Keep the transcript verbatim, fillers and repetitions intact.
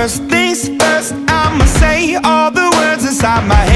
First things first, I'ma say all the words inside my head.